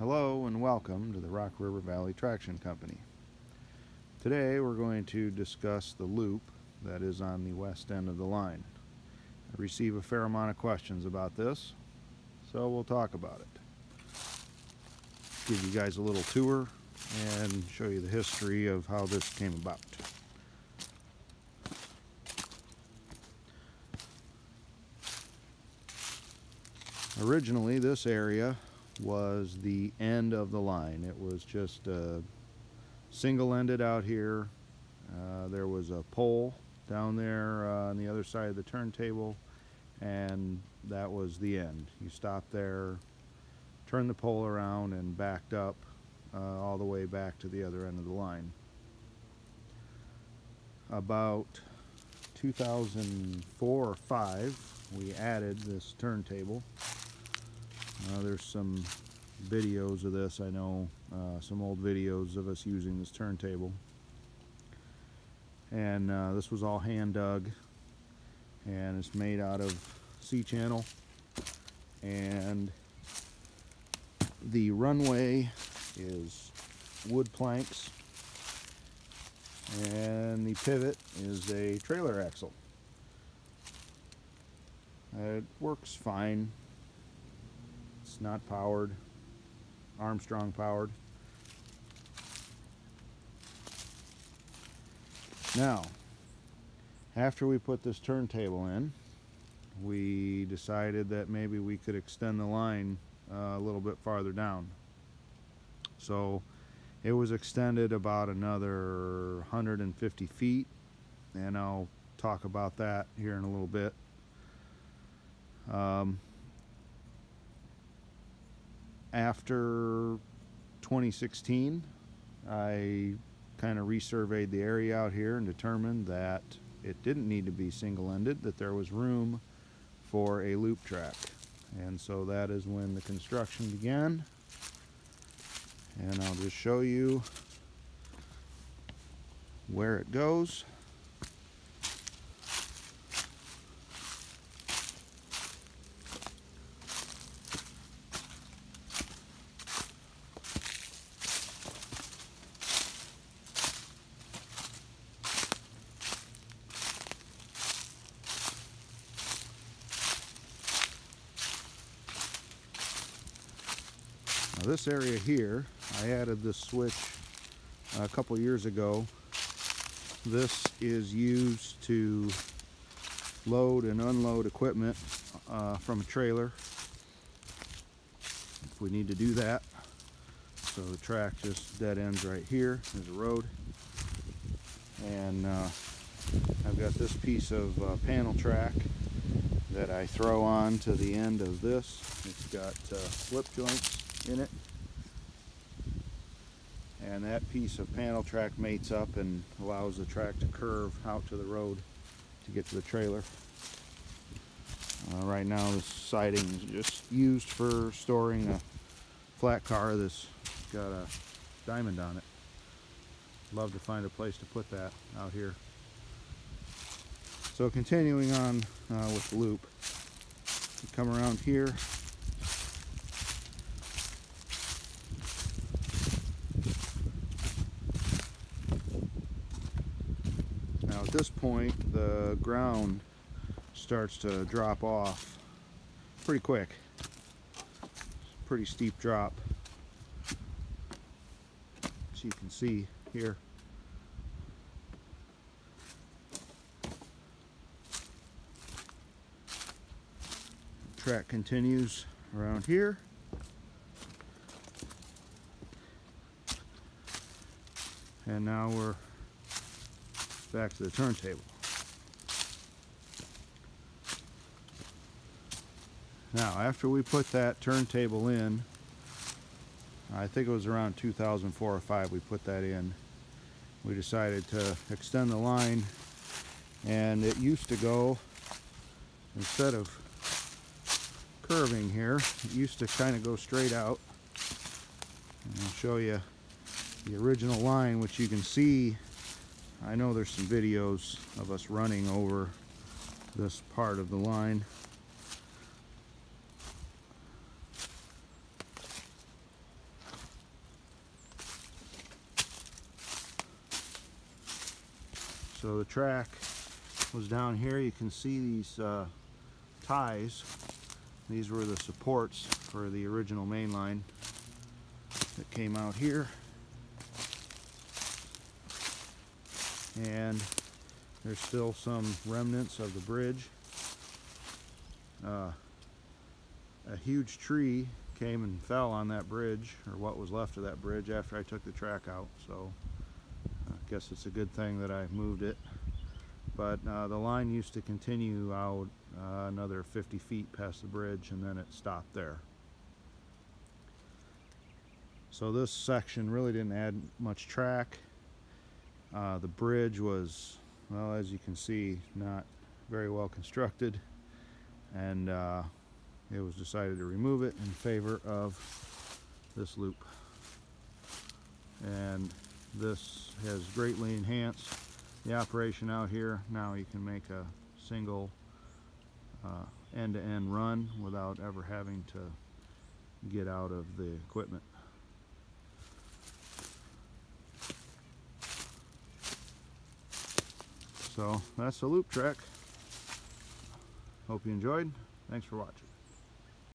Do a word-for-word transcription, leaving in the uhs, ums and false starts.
Hello and welcome to the Rock River Valley Traction Company. Today we're going to discuss the loop that is on the west end of the line. I receive a fair amount of questions about this, so we'll talk about it. Give you guys a little tour and show you the history of how this came about. Originally, this area was the end of the line. It was just uh, single-ended out here. Uh, there was a pole down there uh, on the other side of the turntable, and that was the end. You stopped there, turned the pole around, and backed up uh, all the way back to the other end of the line. About two thousand four or five, we added this turntable. Uh, there's some videos of this, I know, uh, some old videos of us using this turntable. And uh, this was all hand dug, and it's made out of C-channel. And the runway is wood planks, and the pivot is a trailer axle. It works fine. It's not powered, Armstrong powered. Now, after we put this turntable in, we decided that maybe we could extend the line uh, a little bit farther down. So it was extended about another one hundred fifty feet, and I'll talk about that here in a little bit. Um, after twenty sixteen, I kind of resurveyed the area out here and determined that it didn't need to be single-ended, that there was room for a loop track. And so that is when the construction began. And I'll just show you where it goes. This area here, I added this switch a couple years ago. This is used to load and unload equipment uh, from a trailer, if we need to do that. So the track just dead ends right here. There's a road. And uh, I've got this piece of uh, panel track that I throw on to the end of this. It's got uh, slip joints in it, and that piece of panel track mates up and allows the track to curve out to the road to get to the trailer. Uh, right now this siding is just used for storing a flat car that's got a diamond on it. Love to find a place to put that out here. So continuing on uh, with the loop, you come around here. At this point, the ground starts to drop off pretty quick. Pretty steep drop, as you can see here. The track continues around here. And now we're back to the turntable. Now, after we put that turntable in, I think it was around two thousand four or five we put that in, we decided to extend the line, and it used to go, instead of curving here, it used to kind of go straight out. And I'll show you the original line, which you can see. I know there's some videos of us running over this part of the line. So the track was down here. You can see these uh, ties. These were the supports for the original main line that came out here. And there's still some remnants of the bridge. Uh, a huge tree came and fell on that bridge, or what was left of that bridge, after I took the track out. So I guess it's a good thing that I moved it. But uh, the line used to continue out uh, another fifty feet past the bridge, and then it stopped there. So this section really didn't add much track. Uh, the bridge was, well, as you can see, not very well constructed, and uh, it was decided to remove it in favor of this loop. And this has greatly enhanced the operation out here. Now you can make a single uh, end-to-end run without ever having to get out of the equipment. So that's the loop track. Hope you enjoyed. Thanks for watching.